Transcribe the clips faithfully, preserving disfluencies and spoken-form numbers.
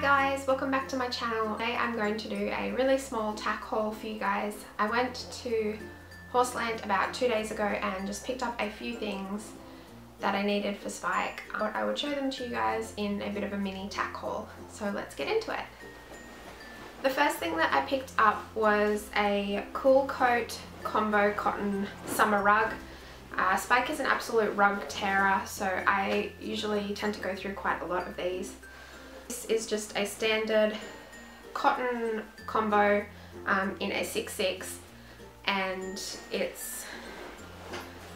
Hi guys, welcome back to my channel. Today I'm going to do a really small tack haul for you guys. I went to Horseland about two days ago and just picked up a few things that I needed for Spike. I thought I would show them to you guys in a bit of a mini tack haul. So let's get into it. The first thing that I picked up was a Cool Coat Combo Cotton Summer Rug. Uh, Spike is an absolute rug terror, so I usually tend to go through quite a lot of these. This is just a standard cotton combo um, in a six six, and it's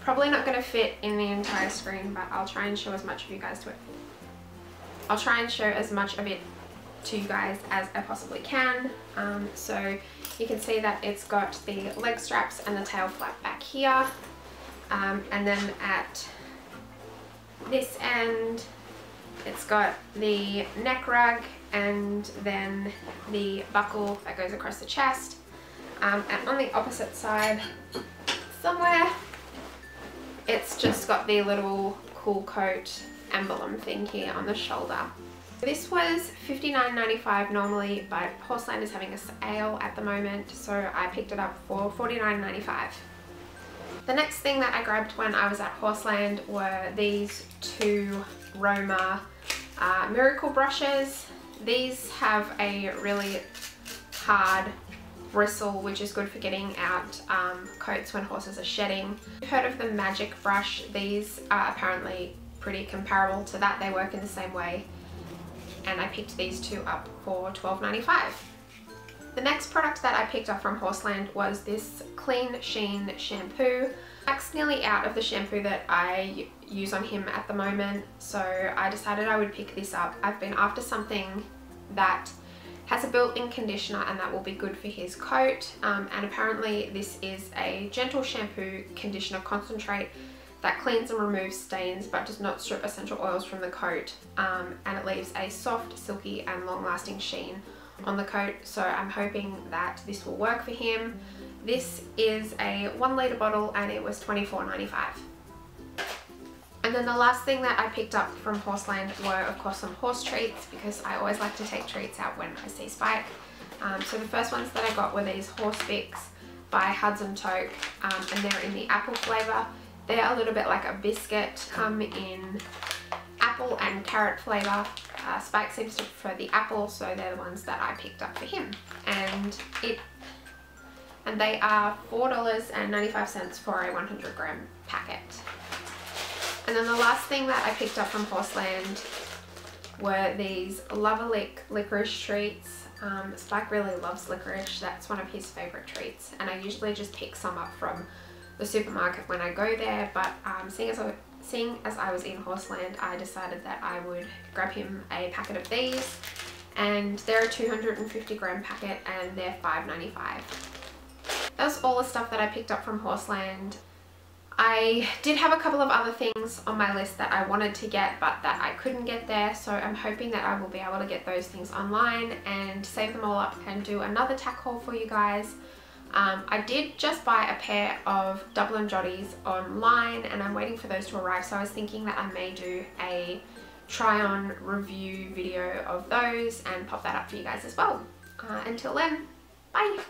probably not going to fit in the entire screen, but I'll try and show as much of you guys to it. I'll try and show as much of it to you guys as I possibly can. Um, so you can see that it's got the leg straps and the tail flap back here, um, and then at this end it's got the neck rug and then the buckle that goes across the chest. Um, and on the opposite side somewhere, it's just got the little Cool Coat emblem thing here on the shoulder. This was fifty-nine ninety-five normally, but Horseland is having a sale at the moment, so I picked it up for forty-nine ninety-five. The next thing that I grabbed when I was at Horseland were these two Roma uh, Miracle brushes. These have a really hard bristle, which is good for getting out um, coats when horses are shedding. You've heard of the Magic brush. These are apparently pretty comparable to that. They work in the same way, and I picked these two up for twelve ninety-five. The next product that I picked up from Horseland was this Clean Sheen Shampoo. Max nearly out of the shampoo that I use on him at the moment, so I decided I would pick this up. I've been after something that has a built-in conditioner and that will be good for his coat, um, and apparently this is a gentle shampoo conditioner concentrate that cleans and removes stains but does not strip essential oils from the coat, um, and it leaves a soft, silky and long-lasting sheen on the coat, so I'm hoping that this will work for him. This is a one litre bottle and it was twenty-four ninety-five. And then the last thing that I picked up from Horseland were of course some horse treats, because I always like to take treats out when I see Spike. Um, so the first ones that I got were these Horse Fix by Hudson Toke, um, and they're in the apple flavour. They're a little bit like a biscuit, come in apple and carrot flavour. Uh, Spike seems to prefer the apple, so they're the ones that I picked up for him. And it and they are four dollars and ninety-five cents for a one hundred gram packet. And then the last thing that I picked up from Horseland were these Lovalick licorice treats. Um, Spike really loves licorice. That's one of his favourite treats, and I usually just pick some up from the supermarket when I go there, but um, seeing as I Seeing as I was in Horseland, I decided that I would grab him a packet of these, and they're a two hundred fifty gram packet and they're five ninety-five. That was all the stuff that I picked up from Horseland. I did have a couple of other things on my list that I wanted to get but that I couldn't get there, so I'm hoping that I will be able to get those things online and save them all up and do another tack haul for you guys. Um, I did just buy a pair of Dublin Jotties online and I'm waiting for those to arrive, so I was thinking that I may do a try on review video of those and pop that up for you guys as well. Uh, until then, bye!